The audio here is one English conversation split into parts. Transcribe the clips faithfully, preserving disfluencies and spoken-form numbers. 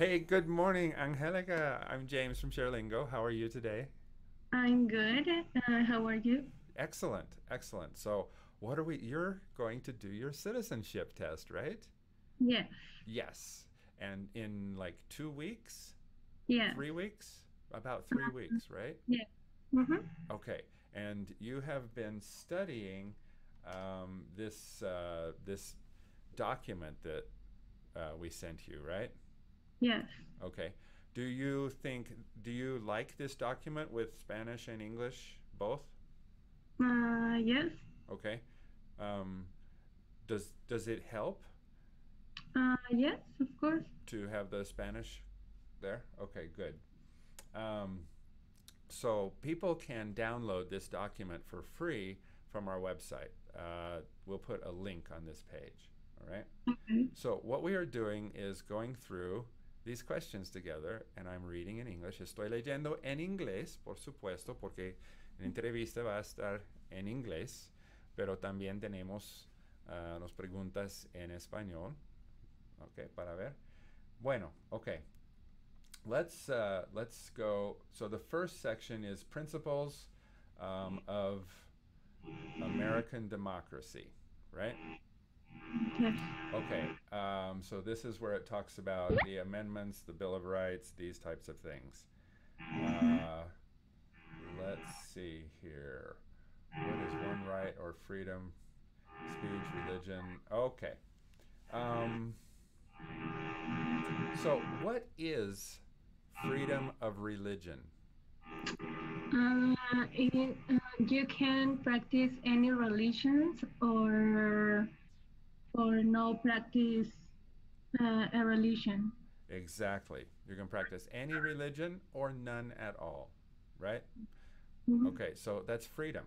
Hey, good morning, Angelica. I'm James from ShareLingo. How are you today? I'm good. Uh, how are you? Excellent, excellent. So, what are we? You're going to do your citizenship test, right? Yeah. Yes, and in like two weeks. Yeah. Three weeks. About three uh-huh. weeks, right? Yeah. Mm-hmm. Okay, and you have been studying um, this uh, this document that uh, we sent you, right? Yes. Okay. Do you think, do you like this document with Spanish and English both? Uh, yes. Okay. Um, does does it help? Uh, yes, of course. To have the Spanish there? Okay, good. Um, so people can download this document for free from our website. Uh, we'll put a link on this page, all right? Okay. So what we are doing is going through these questions together, and I'm reading in English. Estoy leyendo en inglés, por supuesto, porque la entrevista va a estar en inglés, pero también tenemos uh, nos preguntas en español. Okay, para ver. Bueno, okay. Let's uh, let's go. So the first section is principles um, of American democracy, right? Okay. Um, so this is where it talks about the amendments, the Bill of Rights, these types of things. Uh, let's see here. What is one right or freedom? Speech, religion. Okay. Um, so what is freedom of religion? Uh, it, uh, you can practice any religions or or no practice uh, a religion. Exactly. You can practice any religion or none at all, right? Mm-hmm. Okay, so that's freedom.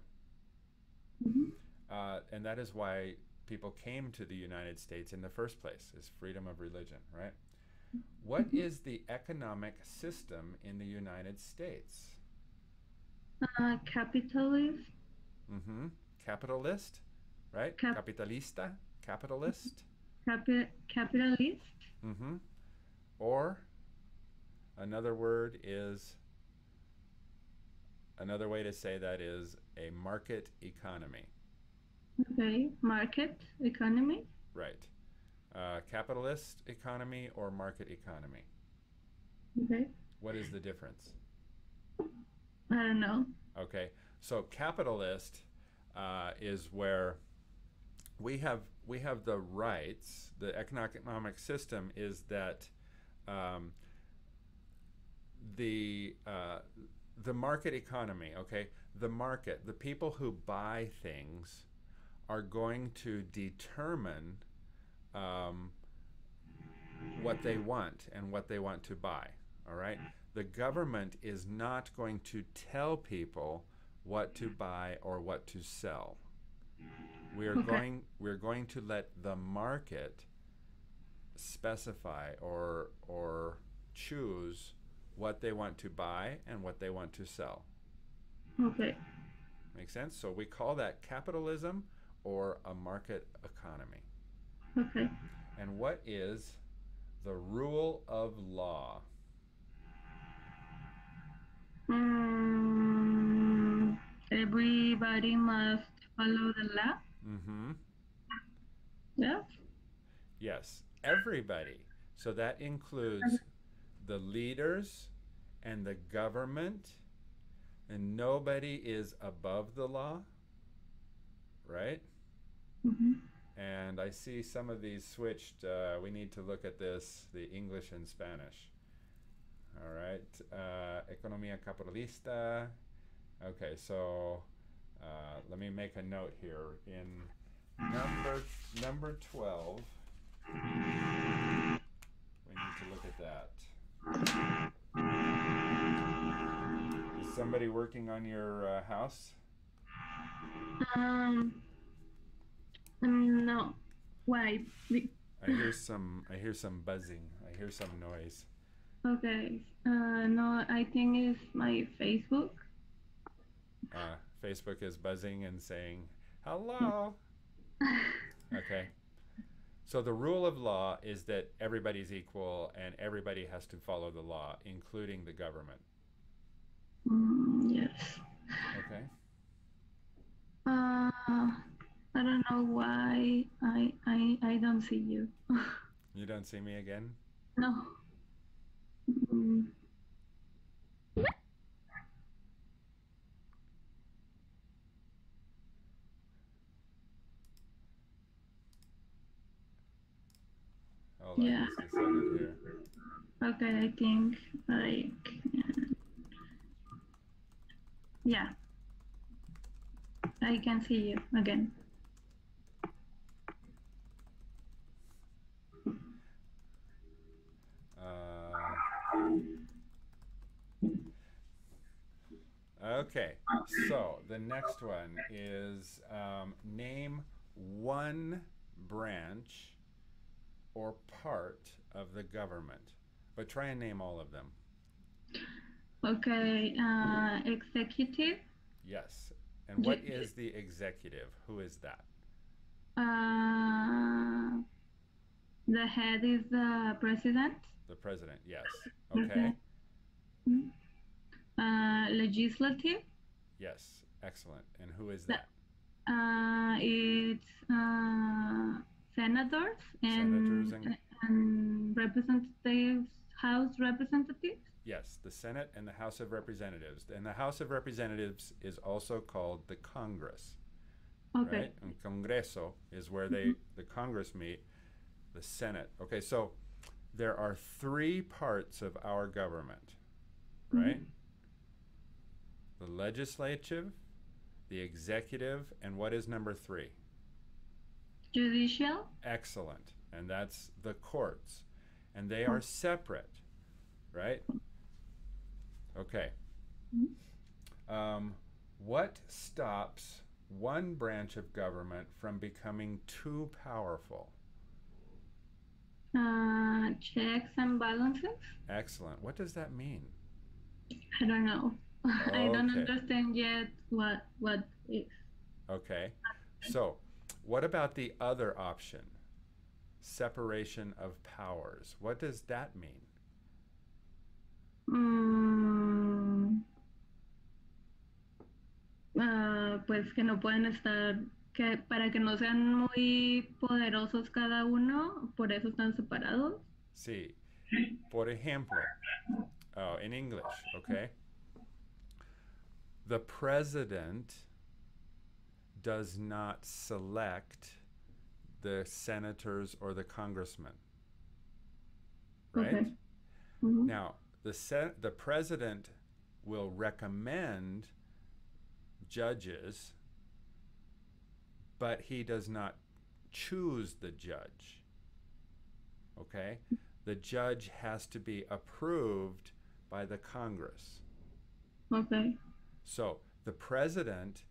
Mm-hmm. uh, and that is why people came to the United States in the first place, is freedom of religion, right? What mm-hmm. is the economic system in the United States? Uh, capitalist. Mm-hmm. Capitalist, right? Cap- Capitalista. Capitalist? Capi capitalist. Mm-hmm. Or another word is, another way to say that is a market economy. Okay, market economy. Right. Uh, capitalist economy or market economy. Okay. What is the difference? I don't know. Okay, so capitalist uh, is where we have we have the rights. The economic system is that um, the uh, the market economy. Okay, the market, the people who buy things, are going to determine um, what they want and what they want to buy. All right, the government is not going to tell people what to buy or what to sell. We're okay. going we're going to let the market specify or or choose what they want to buy and what they want to sell. Okay. Makes sense? So we call that capitalism or a market economy. Okay. And what is the rule of law? Mm, everybody must follow the law? Mm-hmm. Yeah. Yes, everybody. So that includes the leaders and the government, and nobody is above the law, right? Mm-hmm. And I see some of these switched. Uh, we need to look at this, the English and Spanish. All right, uh, economía capitalista. Okay, so Uh, let me make a note here. In number number twelve, we need to look at that. Is somebody working on your uh, house? Um, no. Why? I hear some. I hear some buzzing. I hear some noise. Okay. Uh, no, I think it's my Facebook. Uh, Facebook is buzzing and saying, hello. Okay. So the rule of law is that everybody's equal and everybody has to follow the law, including the government. Mm, yes. Okay. Uh, I don't know why I I I don't see you. You don't see me again? No. Mm. I'll yeah. Here. Okay, I think like yeah, I can see you again. Uh, okay, so the next one is um, name one branch or part of the government, but try and name all of them. Okay, uh, executive. Yes, and what is the executive? Who is that? Uh, the head is the president. The president, yes. Okay. Okay. Uh, legislative. Yes, excellent. And who is that? Uh, it's uh, senators and, senators and, and representatives, House representatives. Yes, the Senate and the House of Representatives. And the House of Representatives is also called the Congress. Okay. Right? And Congreso is where they, mm-hmm. the Congress meet, the Senate. Okay, so there are three parts of our government, right? Mm-hmm. The legislative, the executive, and what is number three? Judicial. Excellent. And that's the courts. And they are separate, right? Okay. Um, what stops one branch of government from becoming too powerful? Uh, checks and balances. Excellent. What does that mean? I don't know. Okay. I don't understand yet what what is. Okay. So, what about the other option? Separation of powers. What does that mean? Mm, uh, pues que no pueden estar, que para que no sean muy poderosos cada uno, por eso están separados. Sí. Por ejemplo, oh, in English, okay. The president does not select the senators or the congressmen, right? Okay. Mm-hmm. Now, The, sen the president will recommend judges, but he does not choose the judge, okay? The judge has to be approved by the Congress. Okay. So the president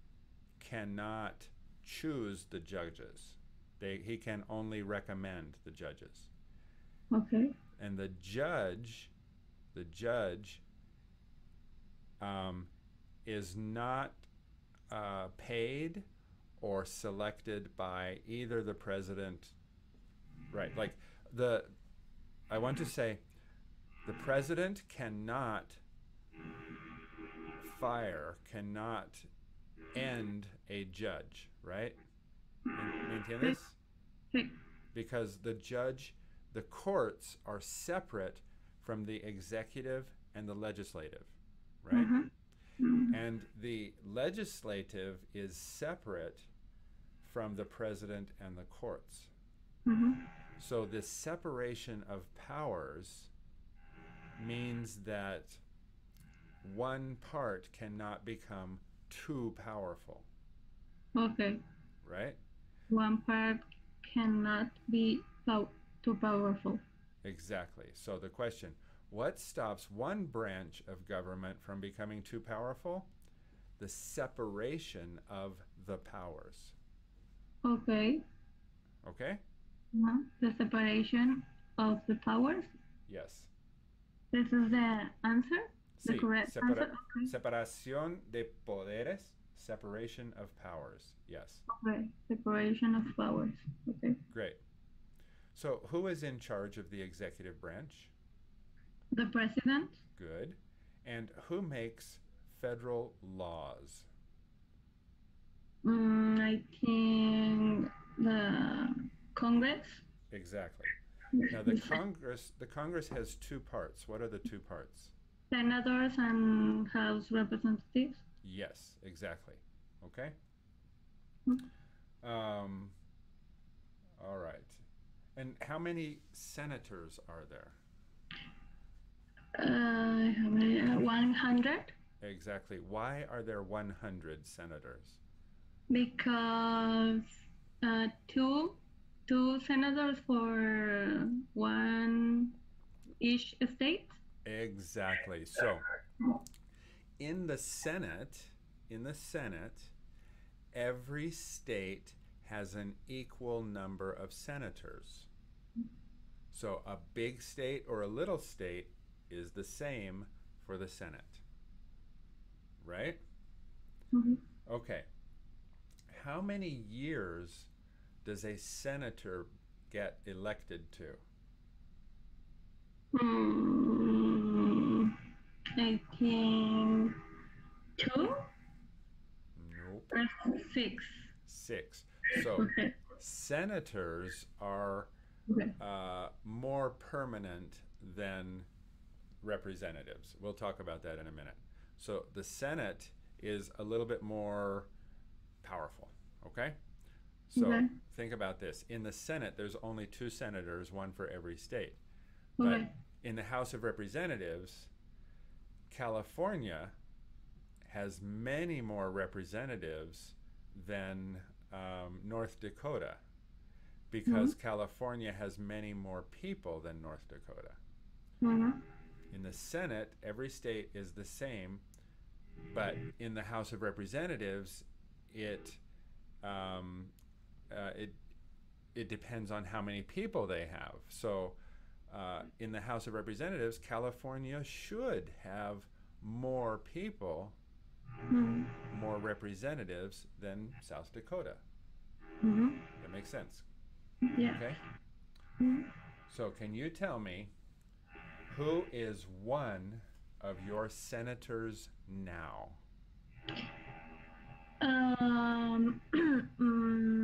cannot choose the judges. They, he can only recommend the judges. Okay. And the judge The judge um, is not uh, paid or selected by either the president, right? Like the, I want to say, the president cannot fire, cannot end a judge, right? ¿Entiendes? Because the judge, the courts are separate from the executive and the legislative, right? Mm-hmm. And the legislative is separate from the president and the courts. Mm-hmm. So this separation of powers means that one part cannot become too powerful. Okay. Right? One part cannot be pow- too powerful. Exactly. So the question, what stops one branch of government from becoming too powerful? The separation of the powers. Okay. Okay? Yeah, the separation of the powers? Yes. This is the answer? The sí, correct separa answer? Okay. Separación de poderes, separation of powers. Yes. Okay, separation of powers. Okay. Great. So who is in charge of the executive branch? The president. Good. And who makes federal laws? Um, I think the Congress. Exactly. Now the Congress, the Congress has two parts. What are the two parts? Senators and House representatives. Yes, exactly. Okay. Um, all right. And how many senators are there? Uh, how many? Uh, one hundred. Exactly. Why are there one hundred senators? Because uh, two two senators for one each state. Exactly. So in the Senate, in the Senate, every state has an equal number of senators. So a big state or a little state is the same for the Senate, right? Mm-hmm. Okay. How many years does a senator get elected to? Mm, I think two? Nope. Six. Six. So okay. Senators are okay. uh, more permanent than representatives. We'll talk about that in a minute. So the Senate is a little bit more powerful, okay? So okay. think about this. In the Senate, there's only two senators, one for every state. But okay. in the House of Representatives, California has many more representatives than um, North Dakota, because mm-hmm. California has many more people than North Dakota. Mm-hmm. In the Senate, every state is the same, but in the House of Representatives, it um, uh, it it depends on how many people they have. So uh, in the House of Representatives, California should have more people, mm-hmm. more representatives than South Dakota. Mm-hmm. That makes sense. Yeah. Okay. Mm-hmm. So can you tell me, who is one of your senators now? Um,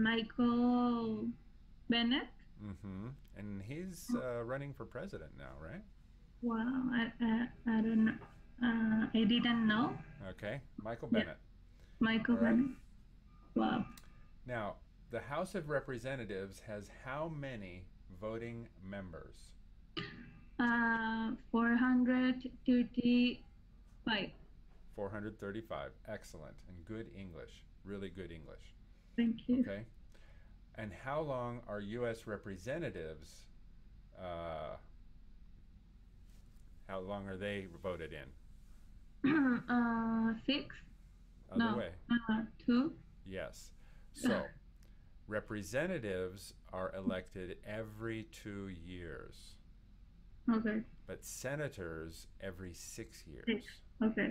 Michael Bennet. Mm-hmm. And he's uh, running for president now, right? Wow, I, I, I don't know. Uh, I didn't know. Okay, Michael Bennet. Yeah. Michael right. Bennet. Wow. Now, the House of Representatives has how many voting members? Uh, four hundred thirty-five. four hundred thirty-five. Excellent. And good English. Really good English. Thank you. Okay. And how long are U S representatives, uh, how long are they voted in? uh, six. Other no, way. Uh, two. Yes. So representatives are elected every two years. Okay. But senators every six years. Six. Okay.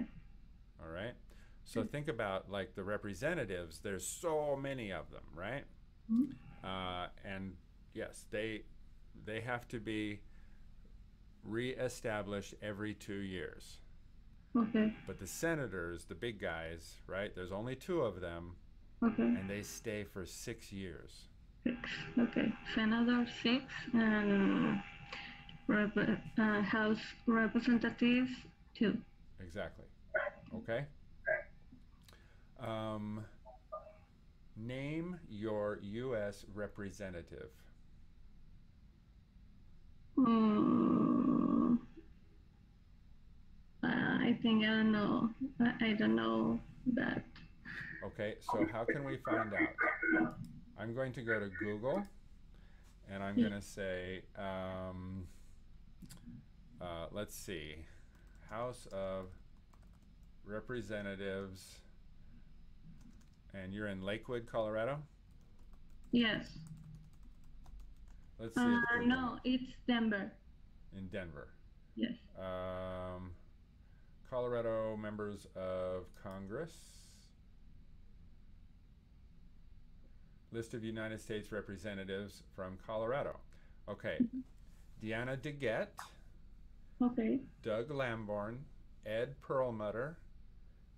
All right. So mm-hmm. think about like the representatives. There's so many of them, right? Mm-hmm. Uh, and yes, they they have to be reestablished every two years. Okay. But the senators, the big guys, right? There's only two of them. Okay. And they stay for six years. Six. Okay. Senator six and. Rep uh, House representatives too. Exactly. Okay. Um, name your U S representative. Mm. Uh, I think I don't know. I don't know that. Okay. So how can we find out? I'm going to go to Google, and I'm going to say. Um, Uh, let's see, House of Representatives, and you're in Lakewood, Colorado? Yes. Let's see. Uh, no, it's Denver. In Denver. Yes. Um, Colorado members of Congress. List of United States representatives from Colorado. Okay. Diana DeGette. Okay. Doug Lamborn, Ed Perlmutter,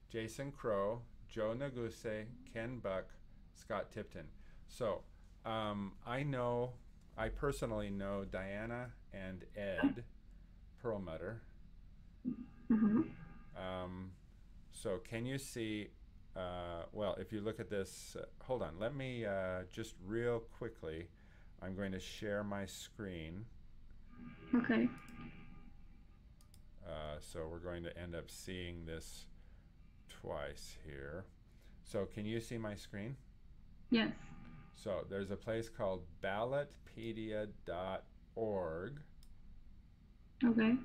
Jason Crow, Joe Neguse, Ken Buck, Scott Tipton. So um, I know, I personally know Diana and Ed Perlmutter. Mm-hmm. Um, so can you see, uh, well, if you look at this, uh, hold on, let me uh, just real quickly, I'm going to share my screen. Okay. Uh, so we're going to end up seeing this twice here. So can you see my screen? Yes. So there's a place called ballotpedia dot org. Okay.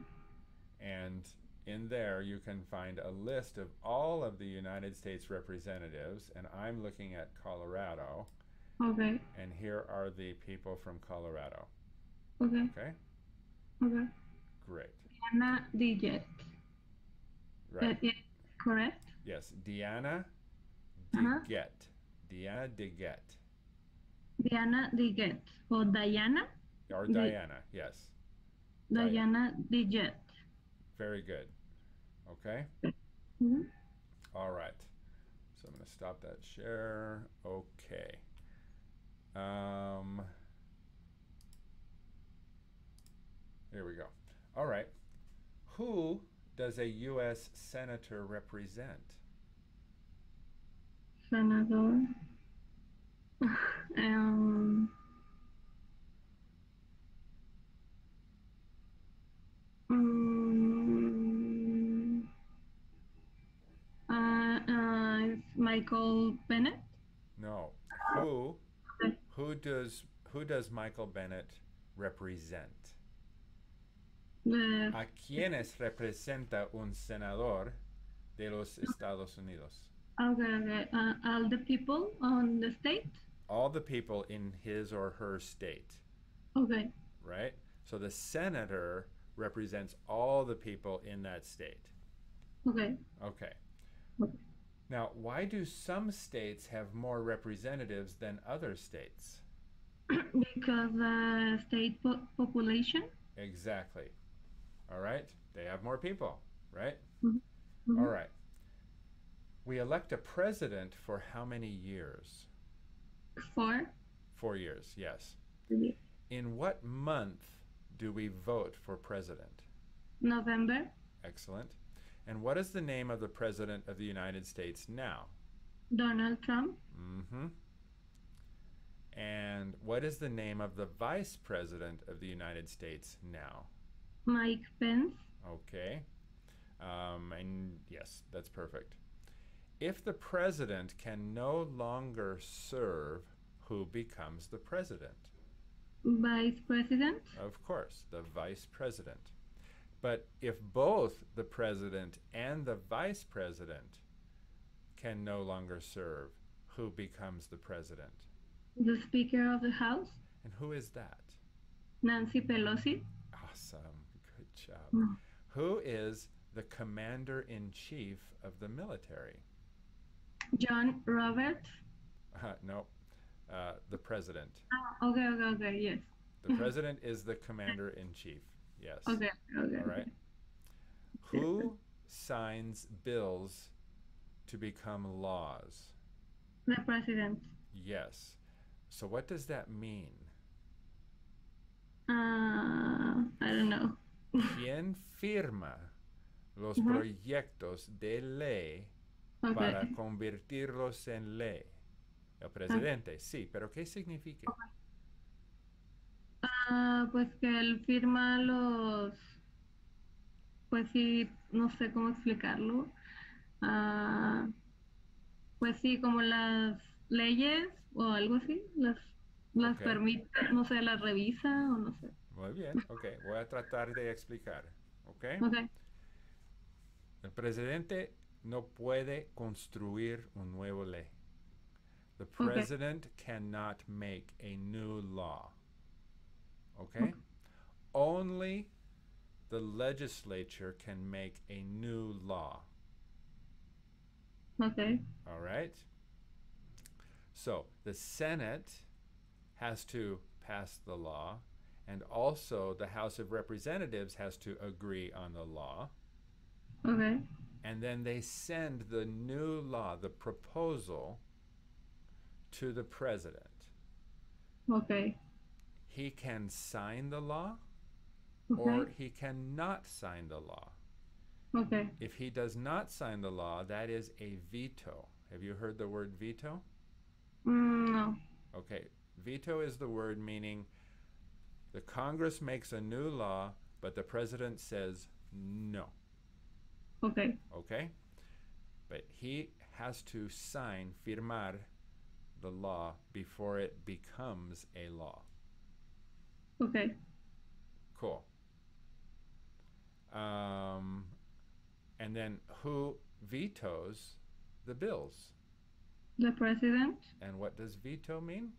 And in there you can find a list of all of the United States representatives, and I'm looking at Colorado. Okay. And here are the people from Colorado. Okay. Okay. Okay. Great. Diana DeGette. Right. That is correct? Yes. Diana DeGette. Uh-huh. Diana DeGette. Diana DeGette. Or Diana? Or Diana, De yes. Diana DeGette. Very good. Okay? Mm-hmm. All right. So I'm going to stop that share. Okay. Um, here we go. All right. Who does a U S senator represent? Senator. um. Um. Uh. Uh. Michael Bennet. No. Who? Who does who does Michael Bennet represent? Uh, ¿A quiénes representa un senador de los Estados Unidos? Okay, okay. Uh, all the people on the state? All the people in his or her state. Okay. Right? So the senator represents all the people in that state. Okay. Okay. Okay. Now, why do some states have more representatives than other states? Because uh, state po population. Exactly. All right. They have more people, right? Mm-hmm. All right. We elect a president for how many years? Four. Four years, yes. Mm-hmm. In what month do we vote for president? November. Excellent. And what is the name of the President of the United States now? Donald Trump. Mm-hmm. And what is the name of the Vice President of the United States now? Mike Pence. Okay. Um, and yes, that's perfect. If the President can no longer serve, who becomes the President? Vice President. Of course, the Vice President. But if both the president and the vice president can no longer serve, who becomes the president? The Speaker of the House. And who is that? Nancy Pelosi. Awesome. Good job. Mm. Who is the commander-in-chief of the military? John Roberts. Uh, no, uh, the president. Oh, okay, okay, okay, yes. The president is the commander-in-chief. Yes. Okay. Okay. All right. Who signs bills to become laws? The president. Yes. So what does that mean? Uh, I don't know. ¿Quién firma los uh-huh. proyectos de ley okay. para convertirlos en ley? El presidente. Okay. Sí, pero ¿qué significa? Okay. Ah, pues que él firma los, pues sí, no sé cómo explicarlo, ah, pues sí, como las leyes o algo así, las, las okay. permite, no sé, las revisa o no sé. Muy bien, ok, voy a tratar de explicar, ok. Okay. El presidente no puede construir un nuevo ley. The president okay. cannot make a new law. Okay? Okay? Only the legislature can make a new law. Okay. All right? So the Senate has to pass the law, and also the House of Representatives has to agree on the law. Okay. And then they send the new law, the proposal, to the president. Okay. He can sign the law, okay, or he cannot sign the law. Okay. If he does not sign the law, that is a veto. Have you heard the word veto? Mm, no. Okay. Veto is the word meaning the Congress makes a new law, but the president says no. Okay. Okay? But he has to sign, firmar, the law before it becomes a law. Okay. Cool. Um, and then who vetoes the bills? The president. And what does veto mean?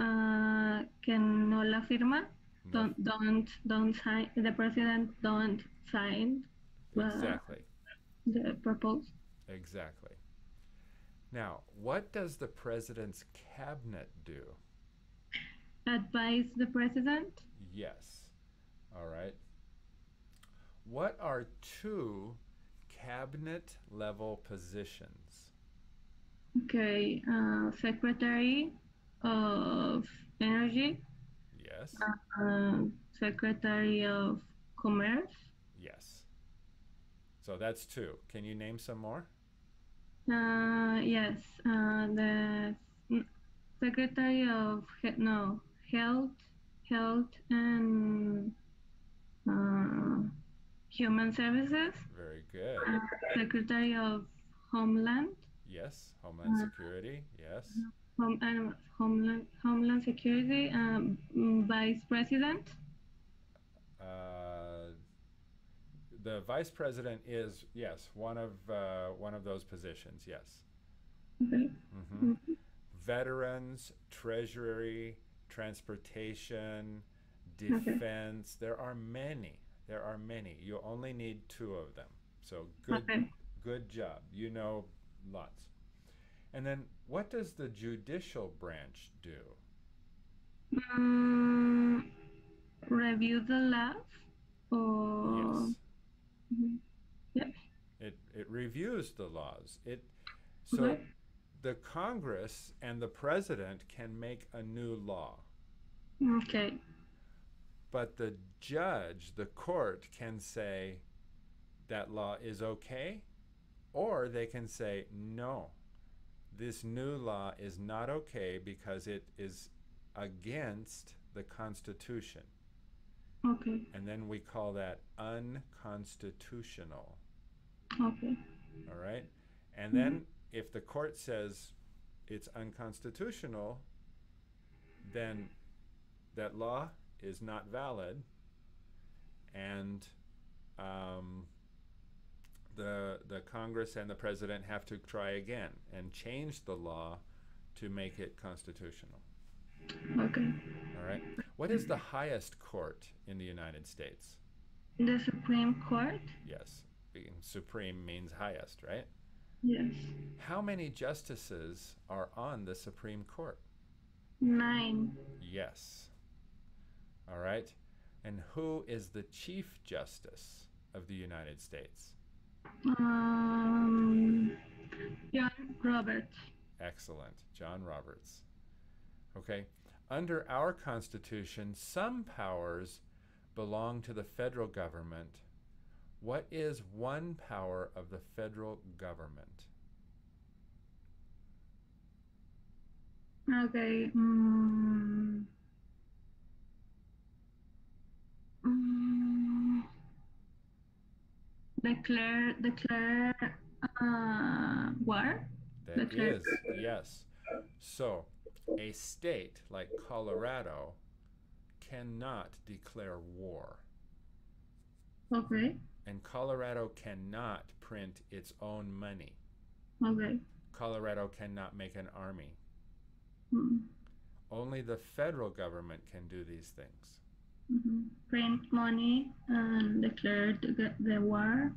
Uh, que no la firma. No. Don't, don't, don't sign. The president don't sign. The, exactly. The proposal. Exactly. Now, what does the president's cabinet do? Advise the president? Yes. All right. What are two cabinet level positions? Okay, uh, Secretary of Energy. Yes. Uh, uh, Secretary of Commerce. Yes. So that's two. Can you name some more? Uh, yes. Uh, the Secretary of he no Health, Health and uh, Human Services. Very good. Uh, Secretary of Homeland. Yes, Homeland uh, Security. Yes. Home, um, Homeland, Homeland Security. Um, Vice President. Uh, the Vice President is, yes, one of uh, one of those positions. Yes. Okay. Mm-hmm. Mm-hmm. Veterans, Treasury, Transportation, Defense. Okay. There are many. There are many. You only need two of them. So good, okay. Good job. You know lots. And then, what does the judicial branch do? Um, review the law. Or... Yes. Mm-hmm. Yep. It it reviews the laws. It so okay. The Congress and the president can make a new law. Okay. But the judge, the court, can say that law is okay, or they can say no. This new law is not okay because it is against the Constitution. Okay. And then we call that unconstitutional. Okay. All right. And mm-hmm. then if the court says it's unconstitutional, then that law is not valid, and um, the the Congress and the president have to try again and change the law to make it constitutional. Okay. All right. What is the highest court in the United States? The Supreme Court? Yes. Being supreme means highest, right? Yes. How many justices are on the Supreme Court? Nine. Yes. All right. And who is the Chief Justice of the United States? Um, John Roberts. Excellent. John Roberts. Okay. Under our Constitution, some powers belong to the federal government. What is one power of the federal government? Okay. Um, um, declare declare uh, war? That declare. Is, yes. So, a state like Colorado cannot declare war. Okay. And Colorado cannot print its own money. Okay. Colorado cannot make an army. Mm-hmm. Only the federal government can do these things. Mm-hmm. Print money and declare the, the war,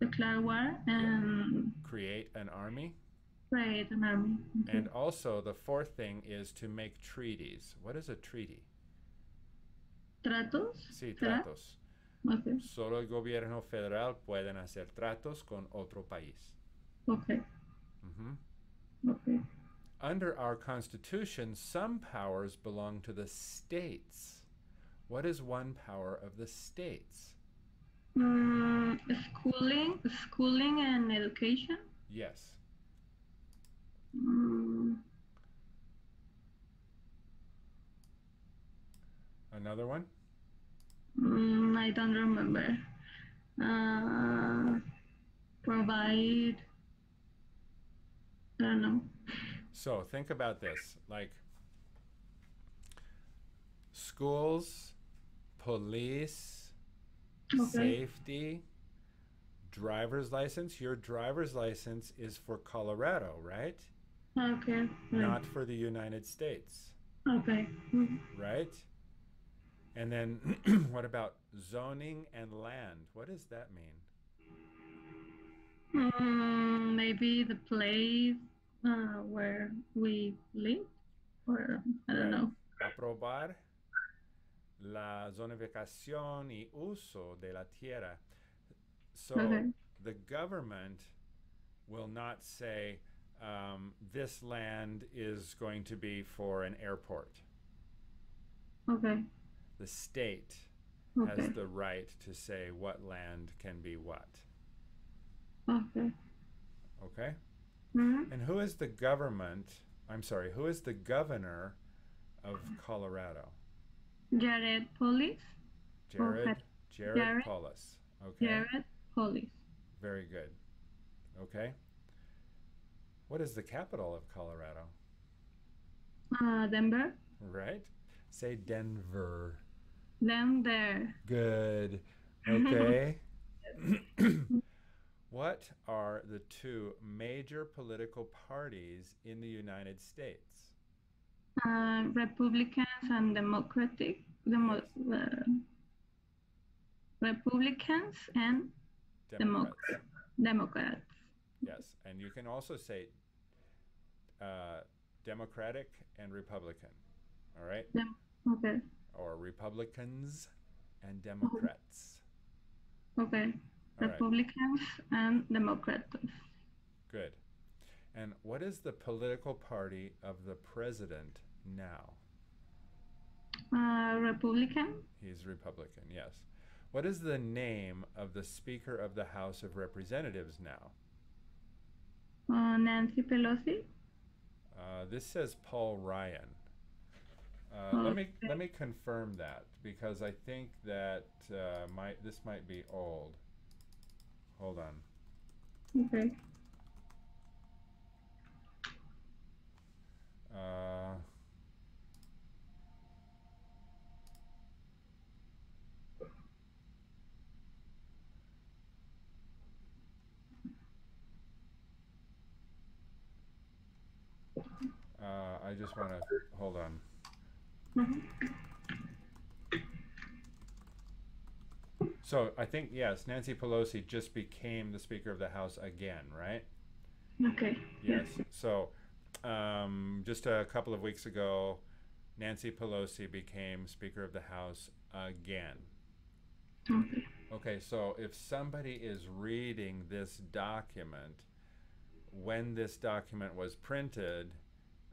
declare war and... Yeah. Create an army. Right, an army. Mm-hmm. And also the fourth thing is to make treaties. What is a treaty? ¿Tratos? Sí, tratos. ¿Tra? Okay. Solo el gobierno federal pueden hacer tratos con otro país. Okay. Mm-hmm. Okay. Under our Constitution, some powers belong to the states. What is one power of the states? Mm, schooling, schooling and education? Yes. Mm. Another one? Mm, I don't remember. Uh, provide, I don't know. So think about this, like schools, police, okay. safety, driver's license. Your driver's license is for Colorado, right? Okay. Right. Not for the United States. Okay. Mm-hmm. Right? And then what about zoning and land? What does that mean? Mm, maybe the place uh, where we live, or I don't right. know. Aprobar la zonificación y uso de la tierra. So okay. the government will not say um, this land is going to be for an airport. Okay. The state okay. has the right to say what land can be what. Okay. Okay? Mm-hmm. And who is the government, I'm sorry, who is the governor of Colorado? Jared Polis. Jared, Jared, Jared Polis. Okay. Jared Polis. Very good. Okay. What is the capital of Colorado? Uh, Denver. Right. Say Denver. Them there. Good. Okay. What are the two major political parties in the United States? Uh, Republicans and Democratic. Demo uh, Republicans and Democrats. Democ Democrats. Yes, and you can also say uh, Democratic and Republican. All right? Yeah. Okay. Or Republicans and Democrats. Okay. All Republicans right. and Democrats. Good. And what is the political party of the president now? Uh, Republican. He's Republican, yes. What is the name of the Speaker of the House of Representatives now? Uh, Nancy Pelosi. Uh, this says Paul Ryan. Uh, let me let me confirm that, because I think that uh, might this might be old. Hold on. Okay. Uh, uh, I just want to hold on. So I think, yes, Nancy Pelosi just became the Speaker of the House again, right? Okay. Yes. So um, just a couple of weeks ago, Nancy Pelosi became Speaker of the House again. Okay. Okay, so if somebody is reading this document, when this document was printed,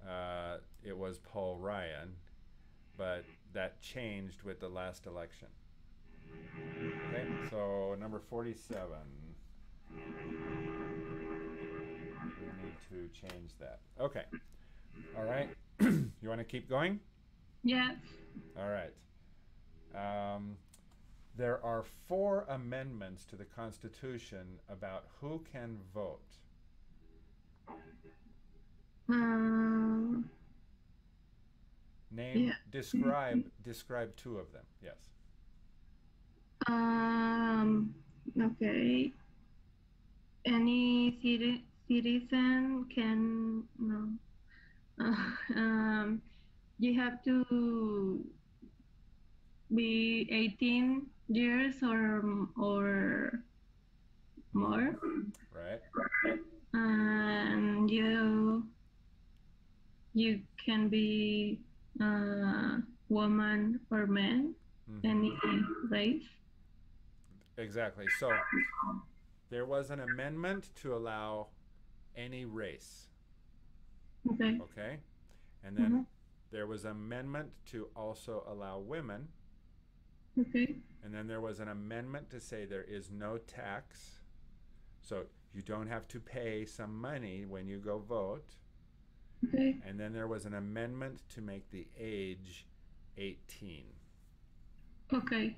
uh, it was Paul Ryan. But that changed with the last election. Okay, so number forty-seven. We need to change that. Okay. All right. You want to keep going? Yes. All right. Um, there are four amendments to the Constitution about who can vote. Um. Name, yeah. describe, describe two of them, yes. Um, okay. Any citi citizen can, no. Uh, um, you have to be eighteen years or, or more. Right. And you, you can be Uh, woman or man. Mm-hmm. And the rights. Exactly. So there was an amendment to allow any race. Okay. Okay. And then mm-hmm. there was an amendment to also allow women. Okay. And then there was an amendment to say there is no tax. So you don't have to pay some money when you go vote. Okay. And then there was an amendment to make the age eighteen. Okay.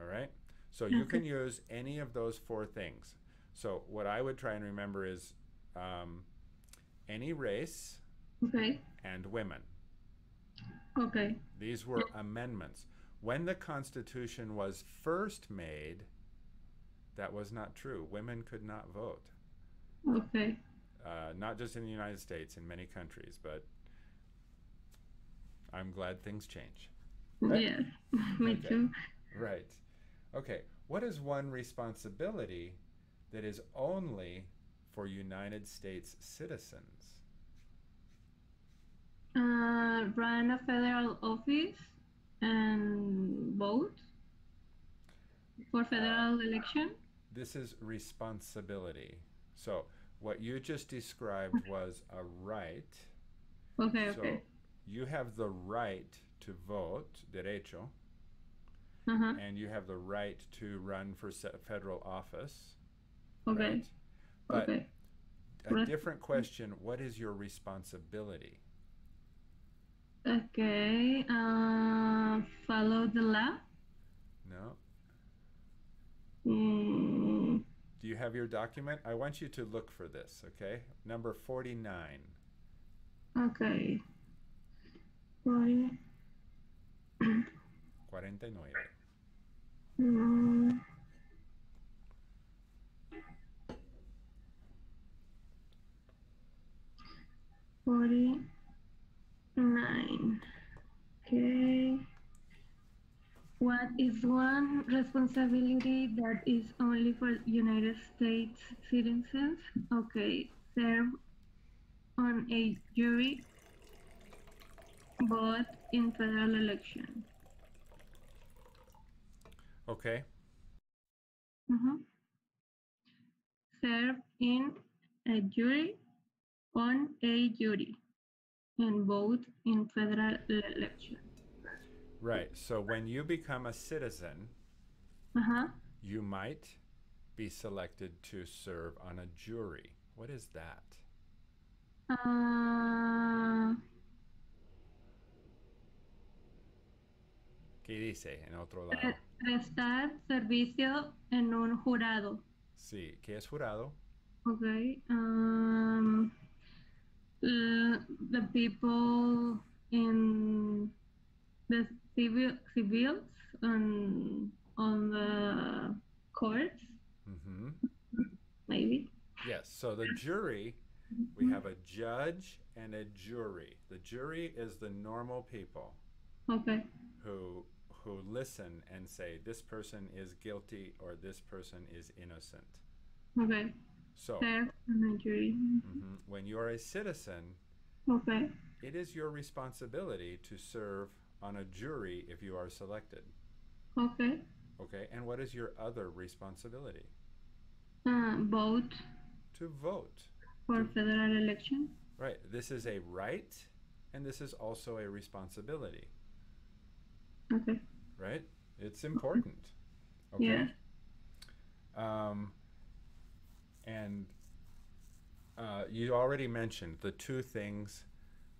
All right. So okay. you can use any of those four things. So what I would try and remember is um, any race okay. and women. Okay. These were yeah. amendments. When the Constitution was first made, that was not true. Women could not vote. Okay. Uh, not just in the United States, in many countries, but I'm glad things change. Right? Yeah, me okay. too. Right. Okay, what is one responsibility that is only for United States citizens? Uh, run a federal office and vote for federal uh, election. This is responsibility. So what you just described okay. was a right. Okay, so okay. you have the right to vote, derecho. Uh-huh. And you have the right to run for federal office. Okay. Right? But okay. a different question, what is your responsibility? Okay. Uh, follow the law? No. Mm. Do you have your document? I want you to look for this, okay? Number forty-nine. Okay. forty. forty-nine. Mm. forty-nine. Okay. What is one responsibility that is only for United States citizens? Okay. Serve on a jury. Vote in federal elections. Okay. Mm-hmm. Serve in a jury, on a jury, and vote in federal election. Right. So when you become a citizen, uh-huh. you might be selected to serve on a jury. What is that? Uh... ¿Qué dice en otro lado? Prestar servicio en un jurado. Sí, ¿qué es jurado? Okay. Um, uh, the people in the civil, civils on, on the courts, mm-hmm. maybe. Yes, so the jury, we have a judge and a jury. The jury is the normal people. Okay. Who who listen and say this person is guilty or this person is innocent. Okay. So mm-hmm, when you're a citizen, okay. it is your responsibility to serve on a jury if you are selected. Okay. Okay, and what is your other responsibility? Uh, vote. To vote. For to, federal election. Right, this is a right and this is also a responsibility. Okay. Right? It's important. Okay. Yeah. Um, and uh, you already mentioned the two things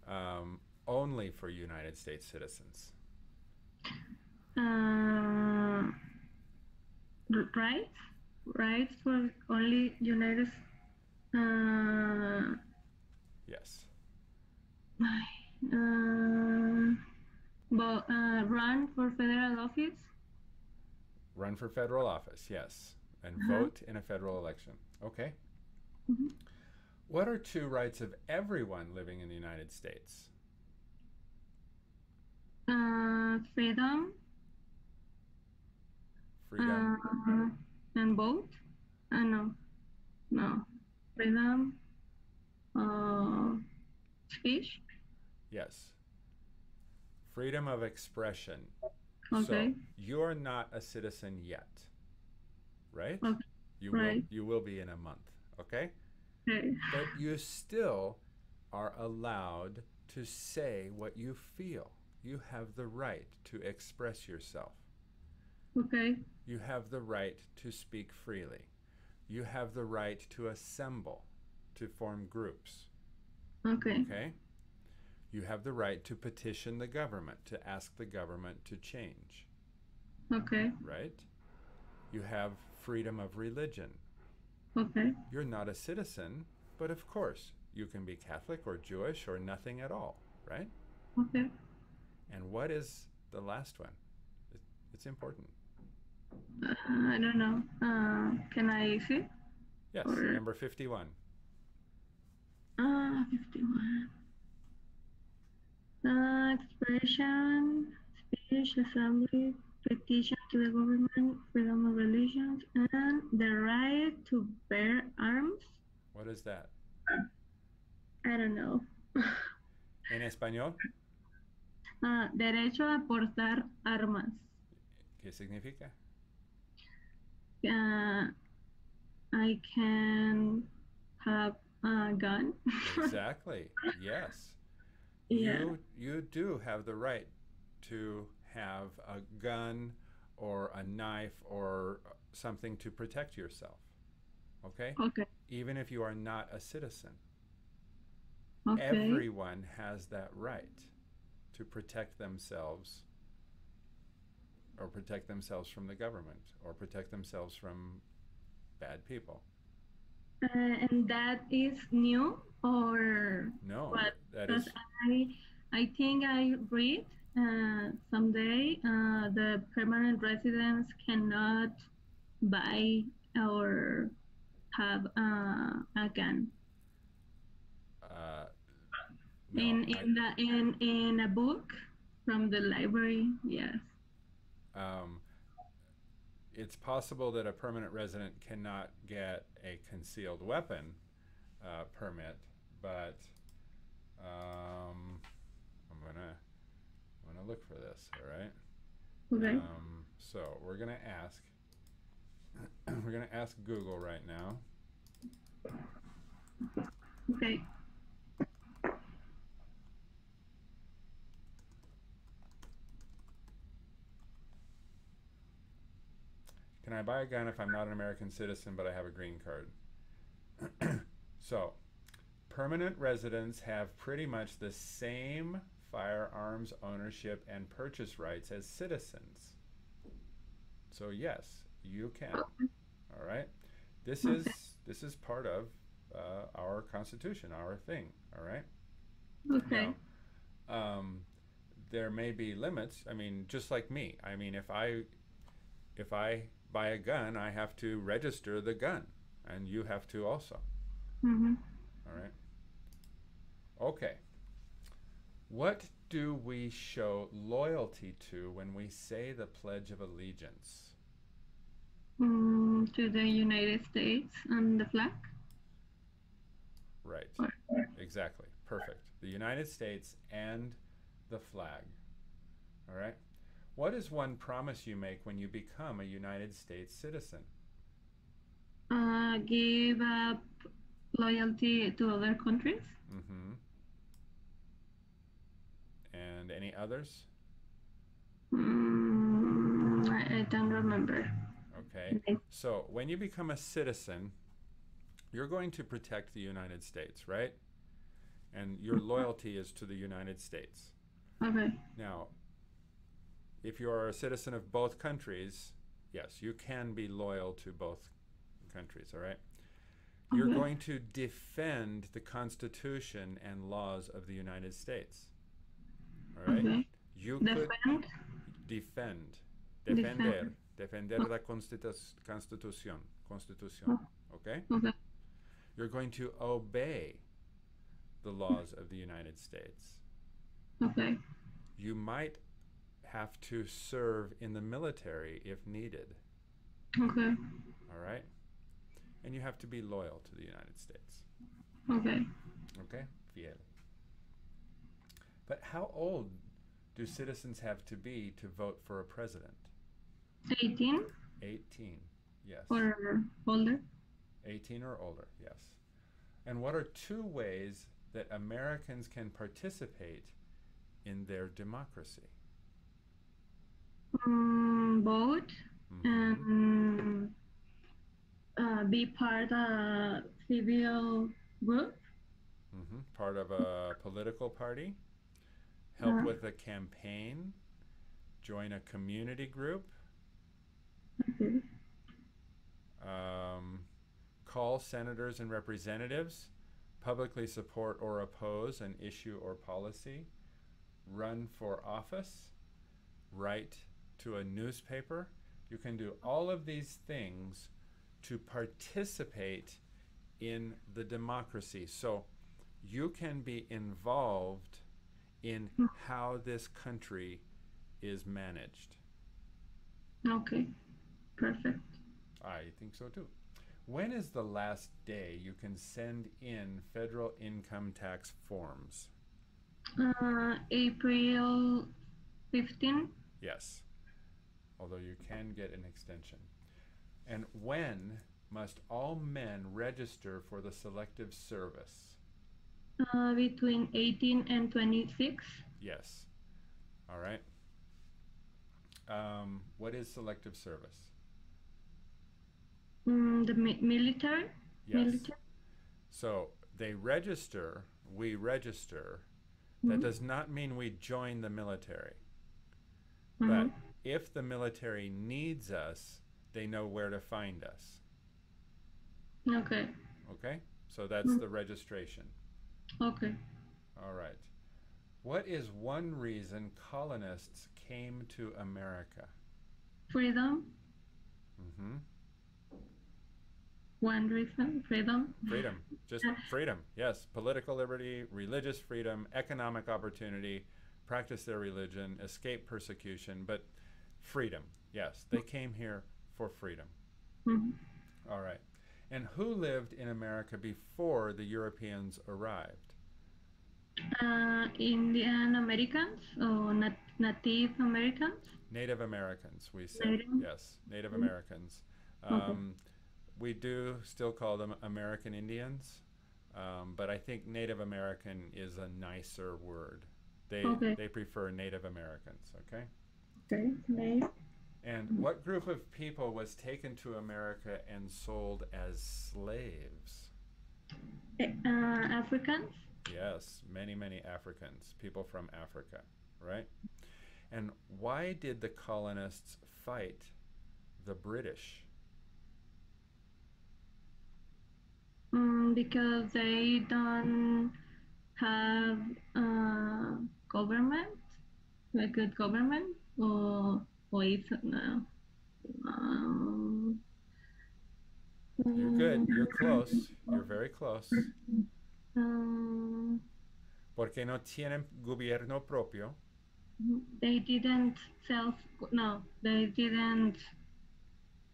um, only for United States citizens. Uh, right? Right for only United States. Uh, yes. Uh, But uh, run for federal office? Run for federal office, yes. And uh-huh. vote in a federal election. Okay. Mm-hmm. What are two rights of everyone living in the United States? Uh, freedom. Freedom. Uh, and vote? Uh, no. No. Freedom. Uh, speech? Yes. Freedom of expression. Okay. So you're not a citizen yet, right? Okay. You right. will you will be in a month, okay? Okay. But you still are allowed to say what you feel. You have the right to express yourself. Okay. You have the right to speak freely. You have the right to assemble, to form groups. Okay. Okay. You have the right to petition the government, to ask the government to change. Okay. Right? You have freedom of religion. Okay. You're not a citizen, but of course, you can be Catholic or Jewish or nothing at all, right? Okay. And what is the last one? It's important. Uh, I don't know. Uh, can I see? Yes, or... number fifty-one. Ah, uh, fifty-one. Uh, expression, speech, assembly, petition to the government, freedom of religions, and the right to bear arms. What is that? Uh, I don't know. En español? Uh, derecho a portar armas. ¿Qué significa? Uh, I can have a gun. Exactly. Yes. Yeah. You you do have the right to have a gun or a knife or something to protect yourself. Okay? Okay. Even if you are not a citizen. Okay. Everyone has that right to protect themselves or protect themselves from the government or protect themselves from bad people. Uh, and that is new, or no? What? That is. I, I think I read uh, someday uh, the permanent residents cannot buy or have uh, a gun. Uh, no, in in I... the in in a book from the library, yes. Um, it's possible that a permanent resident cannot get a concealed weapon uh, permit, but um, I'm gonna I'm gonna look for this. All right. Okay. Um, so we're gonna ask we're gonna ask Google right now. Okay. Can I buy a gun if I'm not an American citizen but I have a green card? So, permanent residents have pretty much the same firearms ownership and purchase rights as citizens. So yes, you can. All right. This is this is part of uh, our Constitution, our thing. All right. Okay. Now, um, there may be limits. I mean, just like me. I mean, if I if I buy a gun, I have to register the gun, and you have to also. Mm-hmm. All right. Okay. What do we show loyalty to when we say the Pledge of Allegiance? Mm, to the United States and the flag. Right. Exactly. Perfect. The United States and the flag. All right. What is one promise you make when you become a United States citizen? Uh, give up loyalty to other countries. Mm-hmm. And any others? Mm, I, I don't remember. Okay. So when you become a citizen, you're going to protect the United States, right? And your loyalty is to the United States. Okay. Now, if you are a citizen of both countries, yes, you can be loyal to both countries, all right? You're mm-hmm. going to defend the Constitution and laws of the United States, all right? Okay. You defend. could defend, defender, defend. defender la Constitución, Constitución, okay? okay? You're going to obey the laws of the United States. Okay. You might have to serve in the military if needed. Okay. All right? And you have to be loyal to the United States. Okay. Okay? Fiel. But how old do citizens have to be to vote for a president? eighteen. eighteen, yes. Or older? eighteen or older, yes. And what are two ways that Americans can participate in their democracy? Um, vote mm-hmm. and uh, be part of a civil group. Mm-hmm. Part of a political party. Help uh, with a campaign. Join a community group. Okay. Um, call senators and representatives. Publicly support or oppose an issue or policy. Run for office. Write to a newspaper. You can do all of these things to participate in the democracy. So you can be involved in how this country is managed. Okay, perfect. I think so too. When is the last day you can send in federal income tax forms? Uh, April fifteenth. Yes, although you can get an extension. And when must all men register for the Selective Service? Uh, between eighteen and twenty-six. Yes. All right. Um, what is Selective Service? Mm, the mi military. Yes. Military. So they register, we register. Mm-hmm. That does not mean we join the military. Mm-hmm. But if the military needs us, they know where to find us. Okay. Okay? So that's mm-hmm. the registration. Okay. All right. What is one reason colonists came to America? Freedom. Mm-hmm. One reason, freedom. Freedom, just freedom, yes. Political liberty, religious freedom, economic opportunity, practice their religion, escape persecution, but freedom, yes. They came here for freedom. Mm-hmm. All right. And who lived in America before the Europeans arrived? Uh, Indian Americans or nat Native Americans? Native Americans, we say, Native. Yes, Native Americans. Um, okay. We do still call them American Indians, um, but I think Native American is a nicer word. They, okay. they prefer Native Americans, okay? Okay, Native. And what group of people was taken to America and sold as slaves? Uh, Africans? Yes, many, many Africans, people from Africa, right? And why did the colonists fight the British? Mm, because they don't have a government, a good government, or... Wait, no. Um, You're good. You're close. You're very close. Um, Porque no tienen gobierno propio. They didn't self. No, they didn't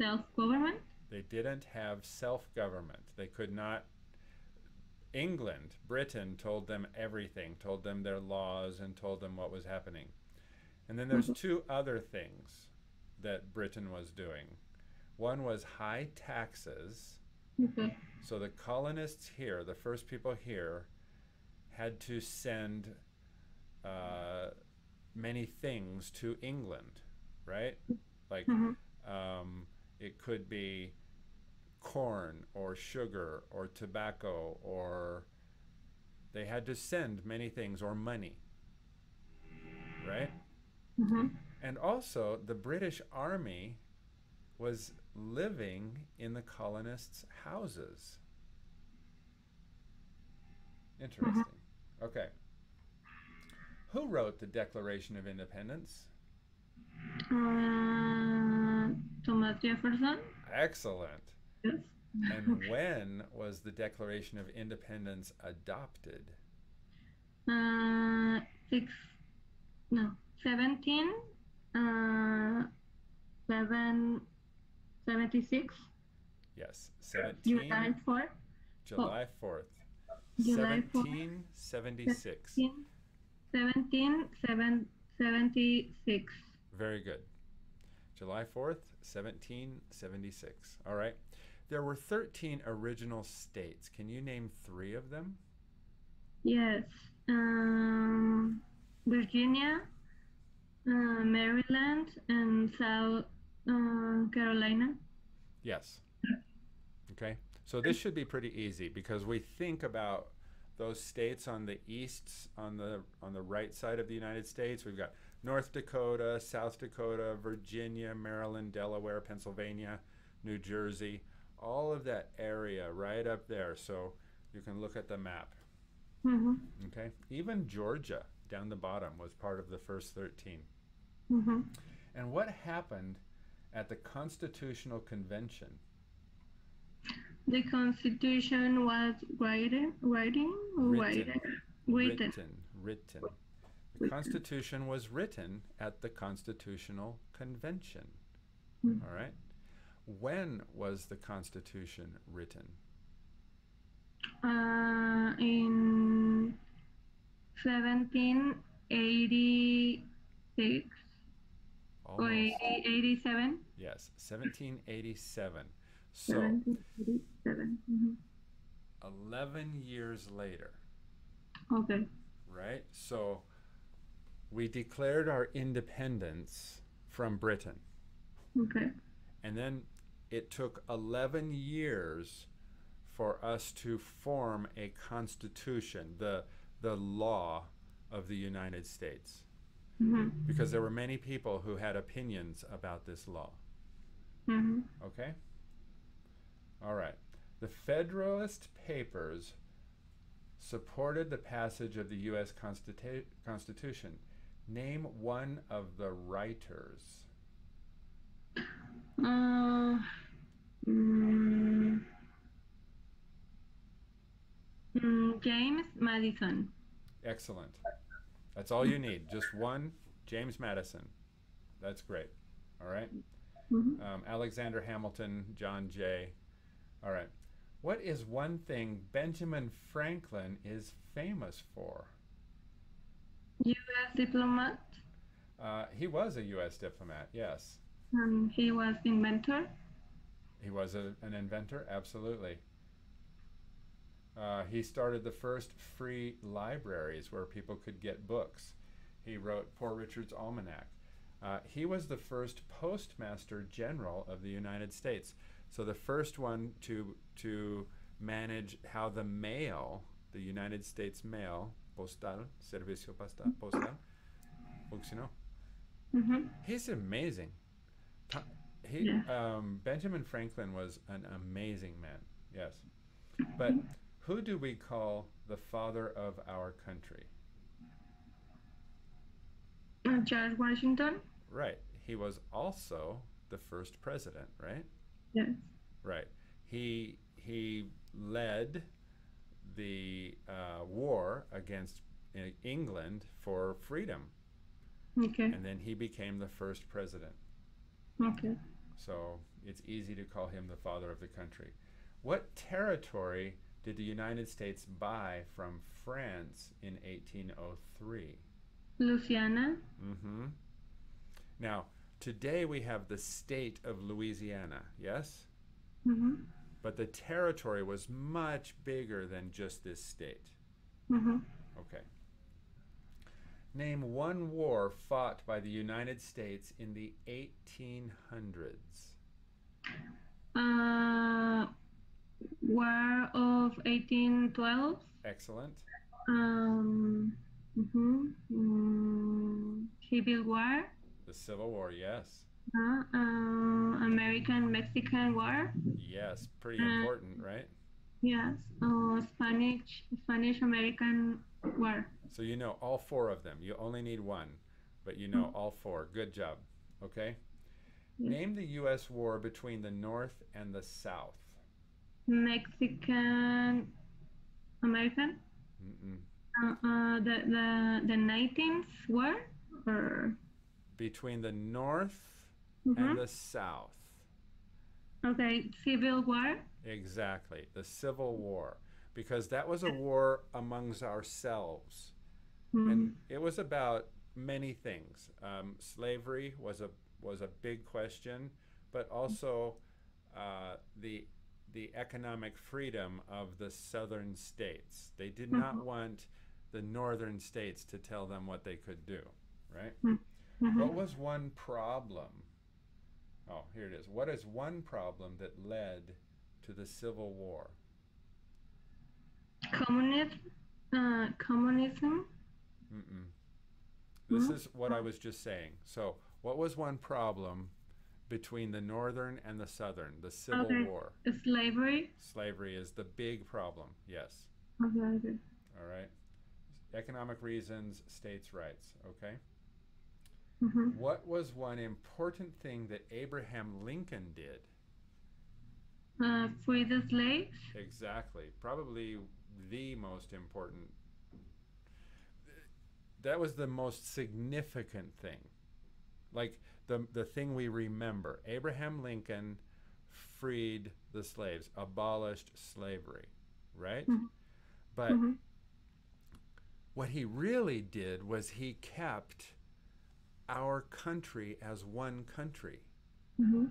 self-government. They didn't have self-government. They could not. England, Britain, told them everything. Told them their laws and told them what was happening. And then there's two other things that Britain was doing. One was high taxes. Okay. So the colonists here, the first people here, had to send uh, many things to England, right? Like mm-hmm. um, it could be corn or sugar or tobacco, or they had to send many things, or money, right? Mm-hmm. And also, the British Army was living in the colonists' houses. Interesting. Mm-hmm. Okay. Who wrote the Declaration of Independence? Uh, Thomas Jefferson. Excellent. Yes. And when was the Declaration of Independence adopted? Uh, six. No. Seventeen, uh, seven, seventy-six. Yes, seventeen. July fourth. July fourth. July seventeen seventy-six. Seventeen, seven, seventy-six. Very good. July fourth, seventeen seventy-six. All right. There were thirteen original states. Can you name three of them? Yes. Um, Virginia, uh, Maryland, and South uh, Carolina. Yes. Okay. So this should be pretty easy because we think about those states on the east, on the on the right side of the United States. We've got North Dakota, South Dakota, Virginia, Maryland, Delaware, Pennsylvania, New Jersey, all of that area right up there. So you can look at the map. Mm-hmm. Okay. Even Georgia down the bottom was part of the first thirteen. Mm-hmm. And what happened at the Constitutional Convention? The Constitution was writing, writing, writing, written, written, written. The written. Constitution was written at the Constitutional Convention. Mm-hmm. All right. When was the Constitution written? Uh, in seventeen eighty-six. Almost. Or eighty-seven. Yes, seventeen eighty-seven. So, mm-hmm. eleven years later. Okay. Right? So, we declared our independence from Britain. Okay. And then it took eleven years for us to form a constitution, the, the law of the United States. Mm-hmm. Because there were many people who had opinions about this law. Mm-hmm. Okay? All right. The Federalist Papers supported the passage of the U S Constitu- Constitution. Name one of the writers. Uh, mm, mm, James Madison. Excellent. That's all you need. Just one, James Madison. That's great. All right. Mm-hmm. um, Alexander Hamilton, John Jay. All right. What is one thing Benjamin Franklin is famous for? U S diplomat. Uh, he was a U S diplomat, yes. Um, he was inventor. He was a, an inventor, absolutely. Uh, he started the first free libraries where people could get books. He wrote Poor Richard's Almanac. Uh, he was the first Postmaster General of the United States. So the first one to to manage how the mail, the United States mail, postal, servicio postal, postal, funcionó. Mm-hmm. He's amazing. He, yeah. um, Benjamin Franklin was an amazing man. Yes, but who do we call the father of our country? Uh, George Washington. Right. He was also the first president. Right. Yes. Right. He he led the uh, war against uh, England for freedom. Okay. And then he became the first president. Okay. So it's easy to call him the father of the country. What territory did the United States buy from France in eighteen oh three? Louisiana. Mm-hmm. Now, today we have the state of Louisiana, yes? Mm-hmm. But the territory was much bigger than just this state. Mm-hmm. Okay. Name one war fought by the United States in the eighteen hundreds. Uh, War of eighteen twelve. Excellent. Um, mm-hmm. Mm, Civil War. The Civil War, yes. Uh, uh, American-Mexican War. Yes, pretty uh, important, right? Yes, uh, Spanish, Spanish-American War. So you know all four of them. You only need one, but you know mm-hmm. all four. Good job, okay? Yes. Name the U S war between the North and the South. Mexican-American? Mm-mm. Uh, uh, the, the, the nineteenth War? Or... Between the North mm-hmm. and the South. Okay, Civil War? Exactly, the Civil War. Because that was a war amongst ourselves. Mm-hmm. And it was about many things. Um, slavery was a was a big question, but also uh, the the economic freedom of the southern states. They did mm-hmm. not want the northern states to tell them what they could do, right? Mm-hmm. What was one problem? Oh, here it is. What is one problem that led to the Civil War? Communism. Uh, communism. Mm-mm. This mm-hmm. is what I was just saying. So, what was one problem between the northern and the southern? The Civil okay. War. Slavery. Slavery is the big problem. Yes. Okay, okay. All right. Economic reasons, states' rights. Okay. Mm-hmm. What was one important thing that Abraham Lincoln did? Uh, free the slaves. Exactly. Probably the most important. That was the most significant thing. Like the the thing we remember. Abraham Lincoln freed the slaves, abolished slavery, right? Mm-hmm. But mm-hmm. what he really did was he kept our country as one country. Mm-hmm.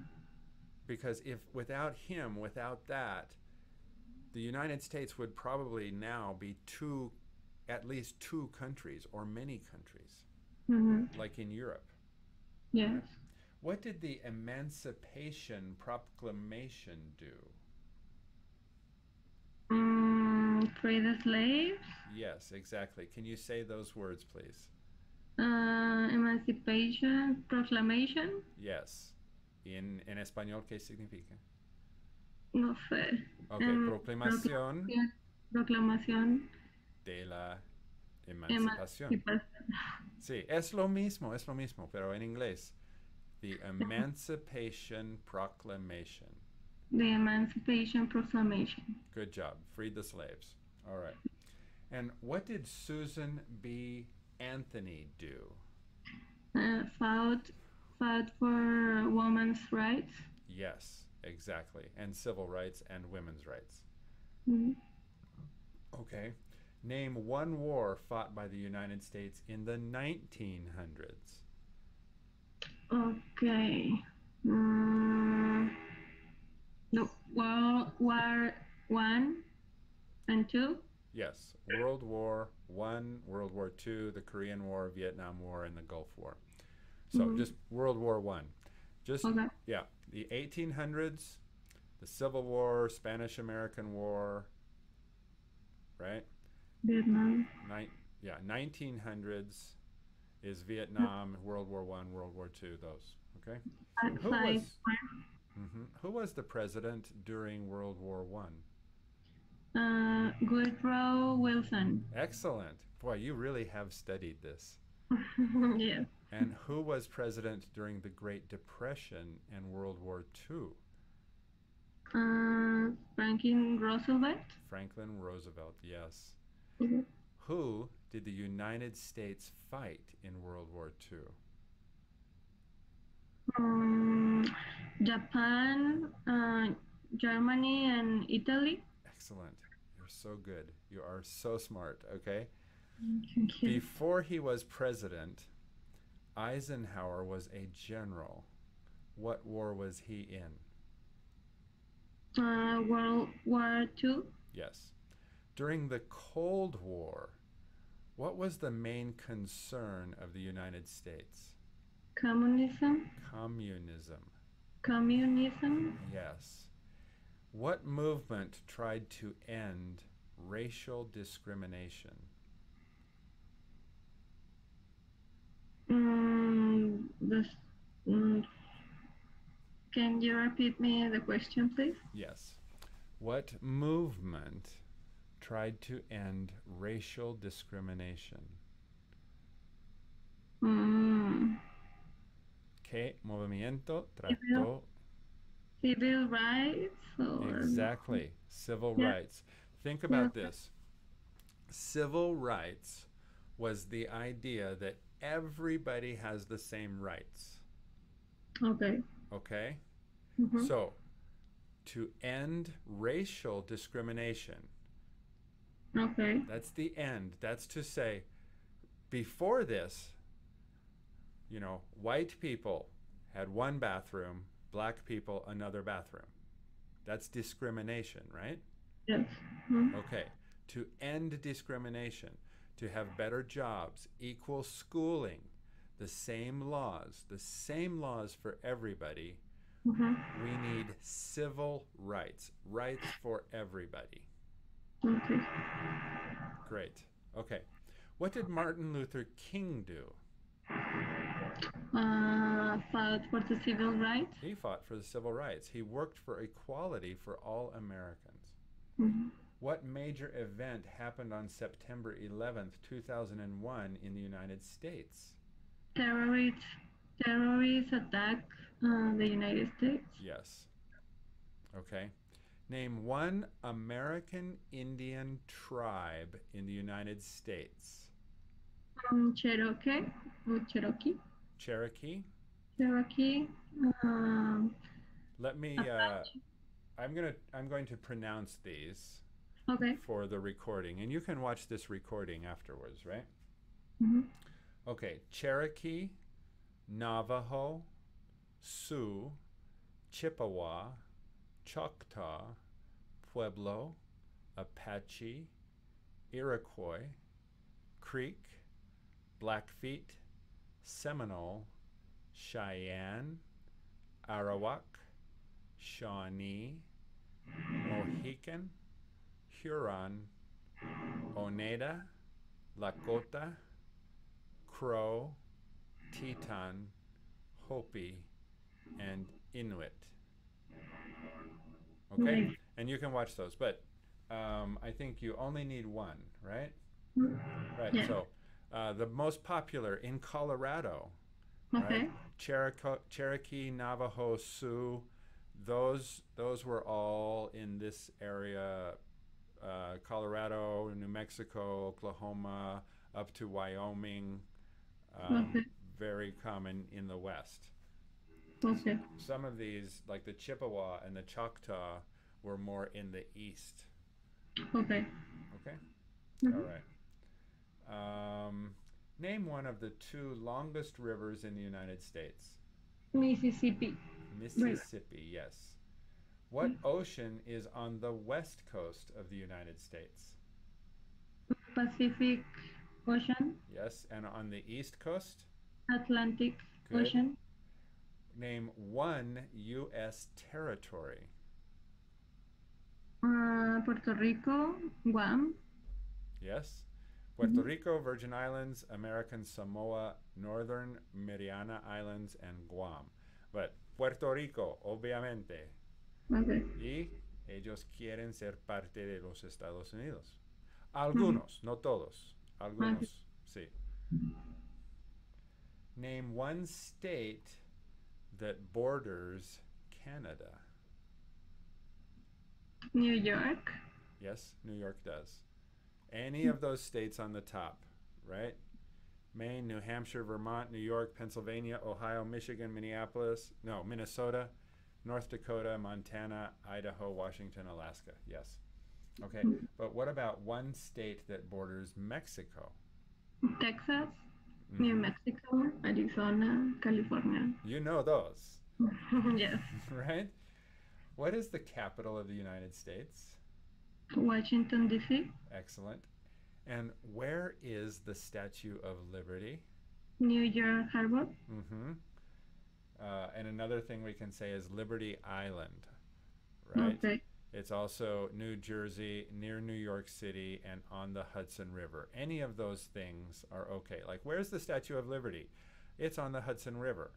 Because if without him, without that, the United States would probably now be two, at least two countries or many countries, mm-hmm. like in Europe. Yes. What did the Emancipation Proclamation do? Um, free the slaves? Yes, exactly. Can you say those words, please? Uh, Emancipation Proclamation? Yes. In, en español, ¿qué significa? No sé. Ok, um, proclamación. Proclamación. De la emancipación. emancipación. Sí, es lo mismo, es lo mismo, pero en inglés. The Emancipation Proclamation. The Emancipation Proclamation. Good job. Freed the slaves. All right. And what did Susan B. Anthony do? Uh, fought, fought for women's rights. Yes, exactly. And civil rights and women's rights. Mm-hmm. Okay. Name one war fought by the United States in the nineteen hundreds. Okay. Um, the World War One and Two? Yes. World War One, World War Two, the Korean War, Vietnam War, and the Gulf War. So mm-hmm. just World War One. Just okay. yeah, the eighteen hundreds, the Civil War, Spanish-American War, right? Vietnam. Nin yeah, nineteen hundreds is Vietnam, yeah. World War One, World War Two. Those okay. Uh, who was mm-hmm, who was the president during World War One? Uh, Woodrow Wilson. Excellent. Boy, you really have studied this. Yeah. And who was president during the Great Depression and World War Two? Uh, Franklin Roosevelt. Franklin Roosevelt. Yes. Mm-hmm. Who did the United States fight in World War Two? Um, Japan, uh, Germany, and Italy. Excellent. You're so good. You are so smart, okay? Thank you. Before he was president, Eisenhower was a general. What war was he in? Uh, World War Two. Yes. During the Cold War, what was the main concern of the United States? Communism. Communism. Communism. Yes. What movement tried to end racial discrimination? Um, this, um, can you repeat me the question, please? Yes. What movement tried to end racial discrimination? Mm. ¿Qué movimiento trató? Civil rights? Or exactly. Civil yeah. rights. Think about yeah. this. Civil rights was the idea that everybody has the same rights. Okay. Okay? Mm-hmm. So, to end racial discrimination. Okay. That's the end. That's to say, before this, you know, white people had one bathroom, black people another bathroom. That's discrimination, right? Yes. Mm-hmm. Okay. To end discrimination, to have better jobs, equal schooling, the same laws, the same laws for everybody, mm-hmm. we need civil rights, rights for everybody. Okay. Great. Okay. What did Martin Luther King do? Uh, fought for the civil rights. He fought for the civil rights. He worked for equality for all Americans. Mm-hmm. What major event happened on September eleventh, two thousand one in the United States? Terrorist, terrorist attack on the United States. Yes. Okay. Name one American Indian tribe in the United States. Um, Cherokee. Oh, Cherokee. Cherokee. Cherokee. Um, Let me. Uh, I'm gonna. I'm going to pronounce these. Okay. For the recording, and you can watch this recording afterwards, right? Mm-hmm. Okay. Cherokee, Navajo, Sioux, Chippewa, Choctaw, Pueblo, Apache, Iroquois, Creek, Blackfeet, Seminole, Cheyenne, Arawak, Shawnee, Mohican, Huron, Oneida, Lakota, Crow, Teton, Hopi, and Inuit. Okay, and you can watch those, but um, I think you only need one, right? Right, yeah. So uh, the most popular in Colorado, okay. right? Cherokee, Cherokee, Navajo, Sioux, those, those were all in this area, uh, Colorado, New Mexico, Oklahoma, up to Wyoming, um, okay. very common in the West. Okay. Some of these, like the Chippewa and the Choctaw, were more in the East. Okay. Okay? Mm-hmm. All right. Um, name one of the two longest rivers in the United States. Mississippi. Mississippi, yes. What mm-hmm. ocean is on the west coast of the United States? Pacific Ocean. Yes, and on the east coast? Atlantic Good. Ocean. Name one U S territory. Uh, Puerto Rico, Guam. Yes. Puerto mm-hmm. Rico, Virgin Islands, American Samoa, Northern Mariana Islands, and Guam. But Puerto Rico, obviamente. Okay. Y ellos quieren ser parte de los Estados Unidos. Algunos, mm-hmm. no todos. Algunos, okay. sí. Name one state that borders Canada. New York. Yes, New York does. Any of those states on the top, right? Maine, New Hampshire, Vermont, New York, Pennsylvania, Ohio, Michigan, Minneapolis, no, Minnesota, North Dakota, Montana, Idaho, Washington, Alaska. Yes. Okay, but what about one state that borders Mexico? Texas. Mm-hmm. New Mexico, Arizona, California. You know those. Yes. Right? What is the capital of the United States? Washington, D C Excellent. And where is the Statue of Liberty? New York Harbor. Mm-hmm. Uh, and another thing we can say is Liberty Island, right? Okay. It's also New Jersey, near New York City, and on the Hudson River. Any of those things are okay. Like, where's the Statue of Liberty? It's on the Hudson River.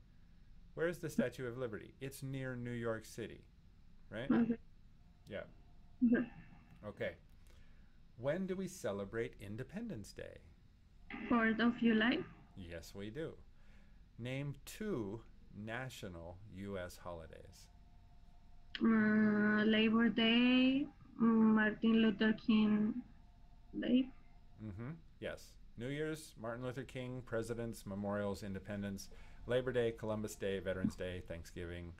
Where's the Statue of Liberty? It's near New York City, right? Okay. Yeah. Okay. Okay. When do we celebrate Independence Day? fourth of July. Yes, we do. Name two national U S holidays. Uh, Labor Day, Martin Luther King Day. Mm-hmm. Yes. New Year's, Martin Luther King, Presidents, Memorials, Independence, Labor Day, Columbus Day, Veterans Day, Thanksgiving.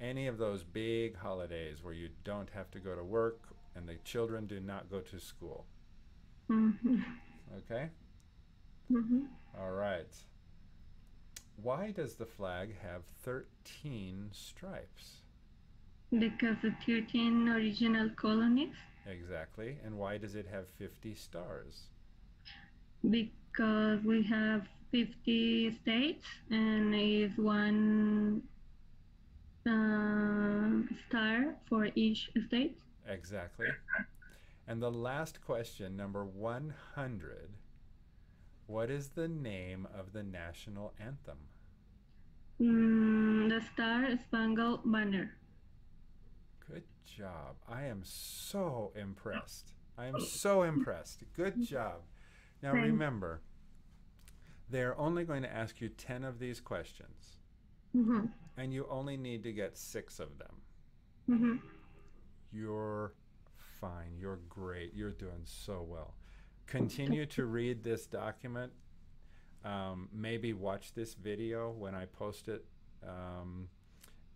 Any of those big holidays where you don't have to go to work and the children do not go to school. Mm-hmm. Okay? Mm-hmm. All right. Why does the flag have thirteen stripes? Because the thirteen original colonies. Exactly. And why does it have fifty stars? Because we have fifty states, and is one uh, star for each state. Exactly. And the last question, number one hundred. What is the name of the national anthem? Mm, the Star-Spangled Banner. Good job. I am so impressed. I am so impressed. Good job. Now remember, they're only going to ask you ten of these questions. Mm-hmm. And you only need to get six of them. Mm-hmm. You're fine. You're great. You're doing so well. Continue to read this document. Um, maybe watch this video when I post it, um,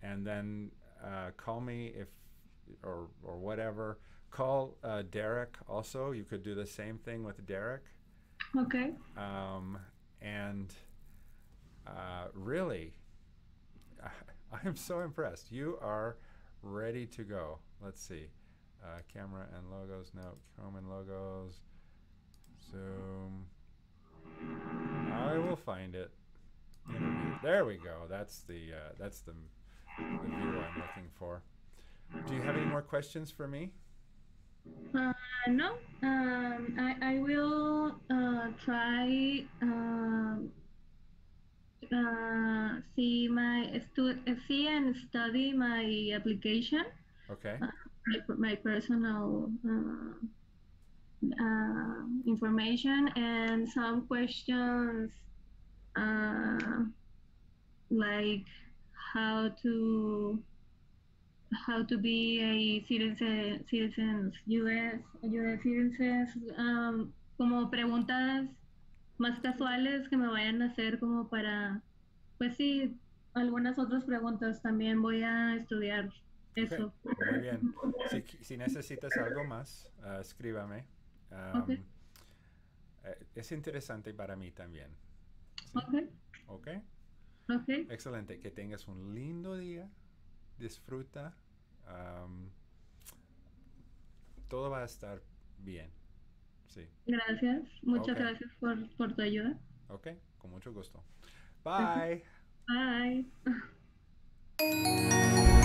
and then uh, call me if or or whatever. Call uh, Derek also. You could do the same thing with Derek. Okay. Um, and uh, really, I, I am so impressed. You are ready to go. Let's see. Uh, camera and logos. No, Chrome and logos. Zoom. I will find it. Interview. There we go. That's the uh, that's the, the view I'm looking for. Do you have any more questions for me? Uh, no. Um, I I will uh, try uh, uh, see my stu see and study my application. Okay. Uh, my, my personal. Uh, Uh, information and some questions uh, like how to how to be a citizen, citizens U S U S citizens, um, como preguntas más casuales que me vayan a hacer como para pues sí algunas otras preguntas también voy a estudiar eso. Okay. Muy bien. Si, si necesitas algo más, uh, escríbame. Um, okay. Es interesante para mí también. ¿Sí? Okay. Okay. Okay. Excelente. Que tengas un lindo día. Disfruta. Um, todo va a estar bien. Sí. Gracias. Muchas okay. gracias por, por tu ayuda. Ok. Con mucho gusto. Bye. Bye.